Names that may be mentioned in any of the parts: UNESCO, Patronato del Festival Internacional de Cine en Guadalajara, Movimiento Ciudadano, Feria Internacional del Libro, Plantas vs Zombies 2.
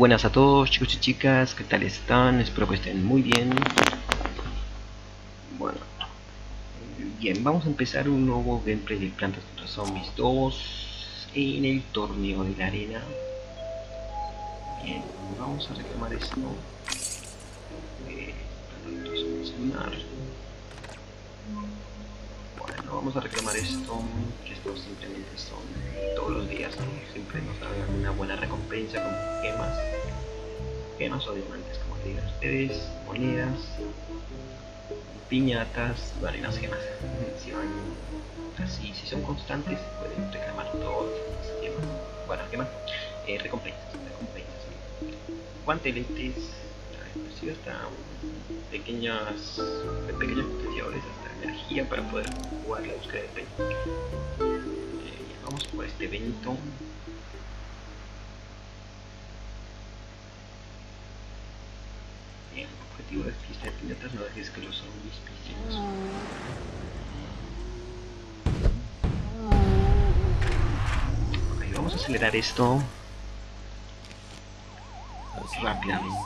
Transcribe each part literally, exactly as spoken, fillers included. Buenas a todos, chicos y chicas, ¿qué tal están? Espero que estén muy bien. Bueno, bien, vamos a empezar un nuevo gameplay de Plantas contra Zombies dos en el torneo de la arena. Bien, vamos a reclamar esto. Eh, bueno, vamos a reclamar esto, que esto simplemente son todos los días, ¿no? Siempre nos dan una buena recompensa con gemas, gemas o diamantes, como digan ustedes, monedas, piñatas, vale, las gemas. Si van así, si son constantes, pueden reclamar todas las gemas, bueno, gemas, eh, recompensas, recompensas. Guanteletes, inclusive hasta pequeñas, pequeños potenciadores, hasta energía para poder jugar la búsqueda de peña. Eh, vamos por este evento. Bien, objetivo de pista de pilotas, no dejes que los zombies pisen. Ok, vamos a acelerar esto rápidamente.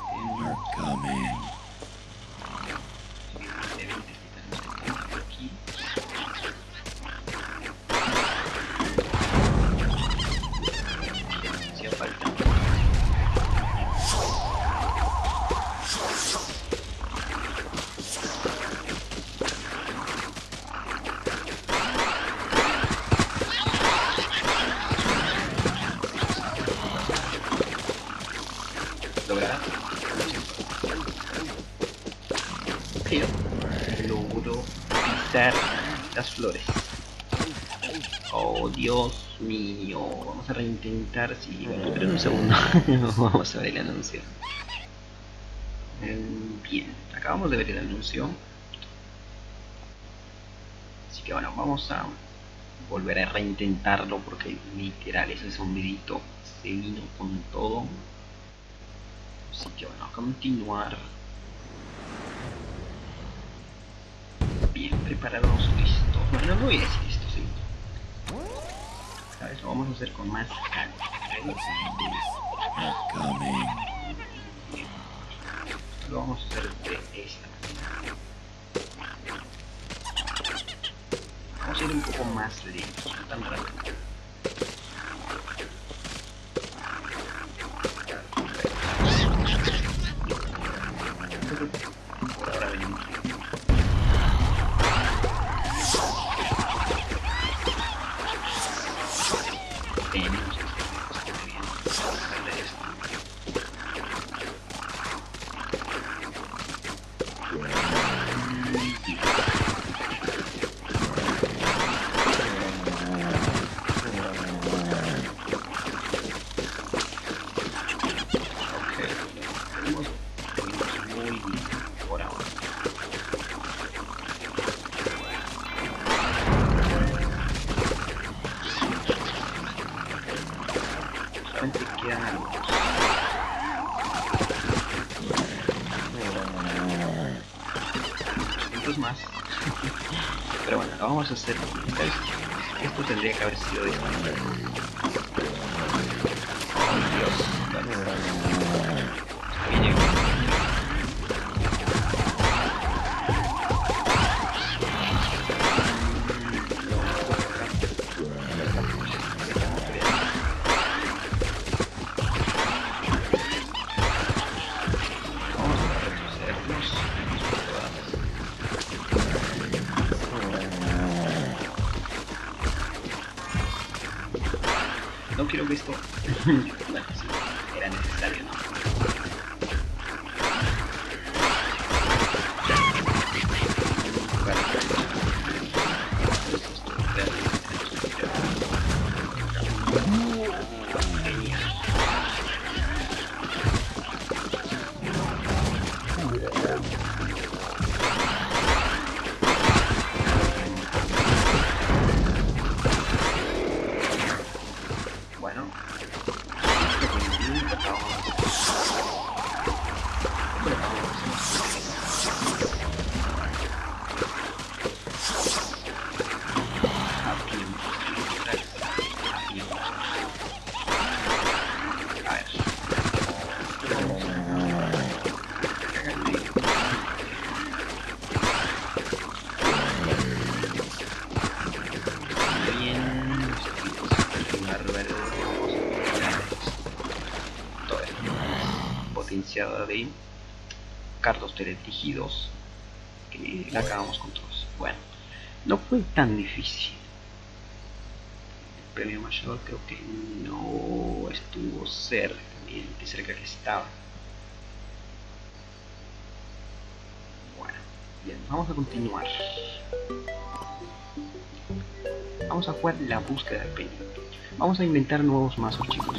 Logro pisar las flores. Oh, Dios mío. Vamos a reintentar. Si sí, bueno, esperen un segundo. Vamos a ver el anuncio. Bien, acabamos de ver el anuncio. Así que bueno, vamos a volver a reintentarlo, porque literal ese zombidito se vino con todo. Así que bueno, a continuar. Bien, preparados, listo. Bueno, no voy a decir esto, sí. ¿Sabes? Lo vamos a hacer con más calma. Lo vamos a hacer de esta manera. Vamos a ir un poco más lento, no tan rápido. Más pero bueno, lo vamos a hacer. ¿Sabes? Esto tendría que haber sido de esta manera. Oh, Dios, ahí llegó. No quiero que esto bueno, sí, era necesario, ¿no? Bueno, esto es un potenciada de cartos teledirigidos, que la acabamos con todos. Bueno, no fue tan difícil. El premio mayor creo que no estuvo cerca, bien de cerca que estaba. Bueno, bien, vamos a continuar. Vamos a jugar la búsqueda del premio. Vamos a inventar nuevos mazos, chicos.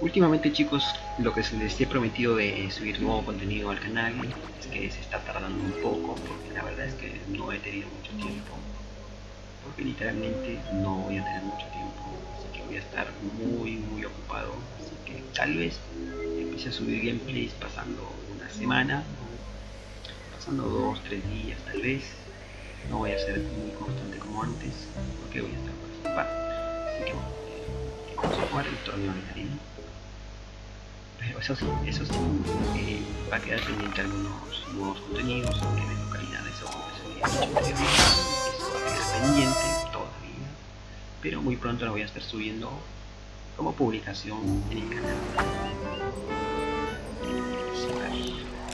Últimamente, chicos, lo que les he prometido de subir nuevo contenido al canal es que se está tardando un poco, porque la verdad es que no he tenido mucho tiempo, porque literalmente no voy a tener mucho tiempo, así que voy a estar muy muy ocupado, así que tal vez empiece a subir gameplays pasando una semana, pasando dos, tres días tal vez. No voy a ser muy constante como antes, porque voy a estar participando, así que bueno, vamos a jugar el torneo de harina. Eso sí, eso sí, eh, va a quedar pendiente algunos nuevos contenidos en las localidades o como se dice. Eso va a quedar pendiente todavía, pero muy pronto lo voy a estar subiendo como publicación en el canal.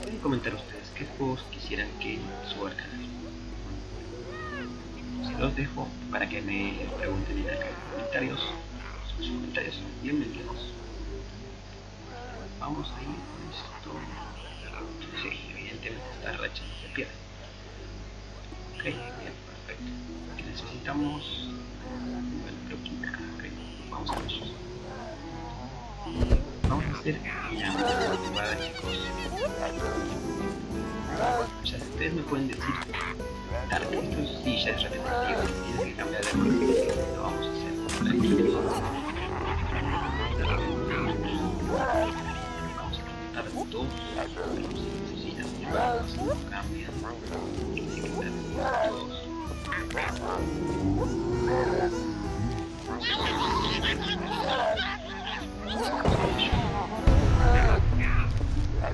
Pueden comentar ustedes qué juegos quisieran que suba al canal. Se los dejo para que me pregunten en acá en los comentarios. Sus comentarios son bienvenidos. Vamos a ir con esto. Sí, evidentemente esta racha no se pierde. Ok, bien, perfecto. Aquí necesitamos una troquita. Okay, vamos a ver eso. Vamos a hacer la jugada, chicos. O sea, ustedes me pueden decir tarde, esto sí ya es repetitivo, tienes que cambiar de manera. Lo vamos a hacer tranquilo. Todos necesitan llevarlos, no cambian, tienen que estar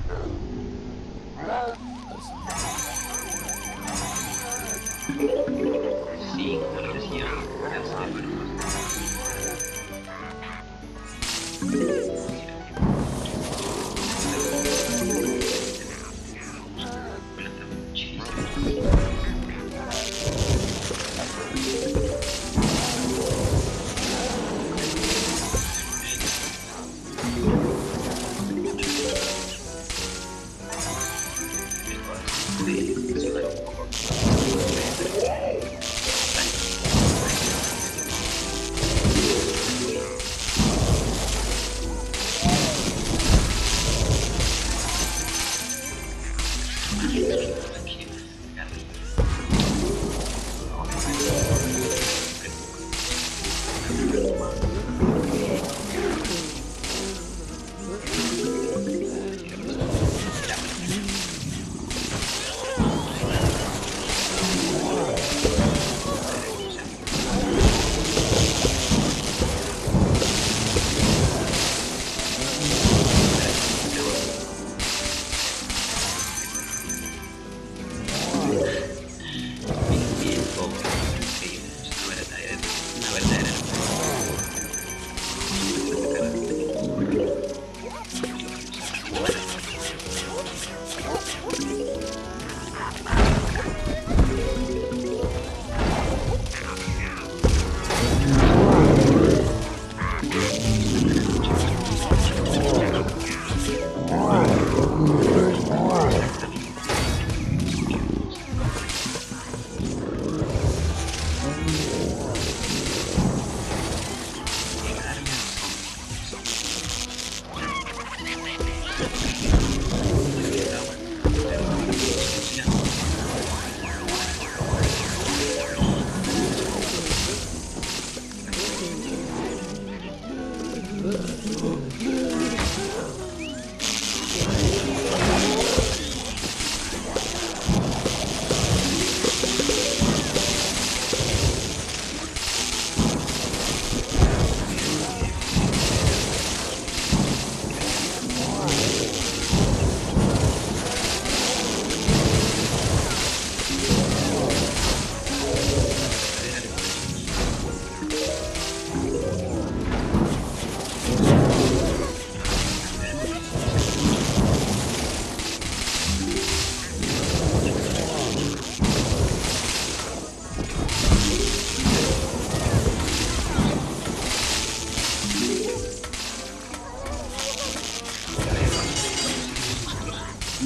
todos. Sí, no decía, gracias. Thank you.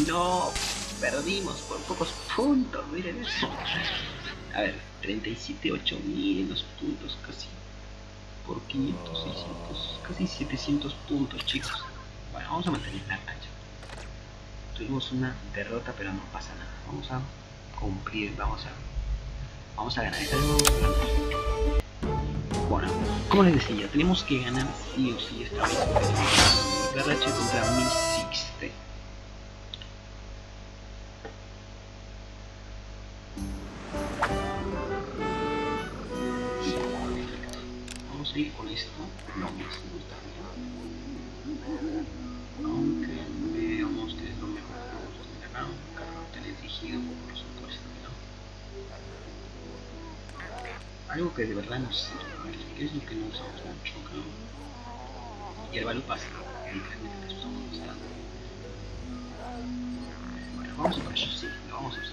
No, perdimos por pocos puntos, miren eso. A ver, treinta y siete, ocho mil los puntos casi. Por quinientos, seiscientos, casi setecientos puntos, chicos. Bueno, vamos a mantener la racha. Tuvimos una derrota, pero no pasa nada. Vamos a cumplir, vamos a vamos a ganar. Esta vez vamos a ganar. Bueno, como les decía, tenemos que ganar sí o sí esta vez. La racha contra mi Sixte. Vamos a ir con esto, lo mismo también. Aunque veamos que es lo mejor que vamos a tener acá, un carro teledirigido, por supuesto, ¿no? Algo que de verdad nos sirve, que es lo que no usamos mucho, ¿no? Y el valor pasa, el carnet que usamos bastante. Bueno, vamos a por eso, sí, lo vamos a usar.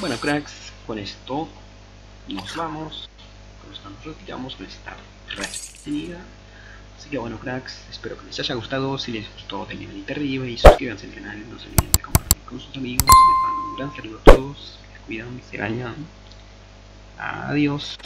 Bueno, cracks, con esto nos vamos, con esto nos retiramos con esta racha obtenida. Así que bueno, cracks, espero que les haya gustado. Si les gustó, denle manita arriba y suscríbanse al canal. No se olviden de compartir con sus amigos. Les mando un gran saludo a todos, se cuidan, se bañan, adiós.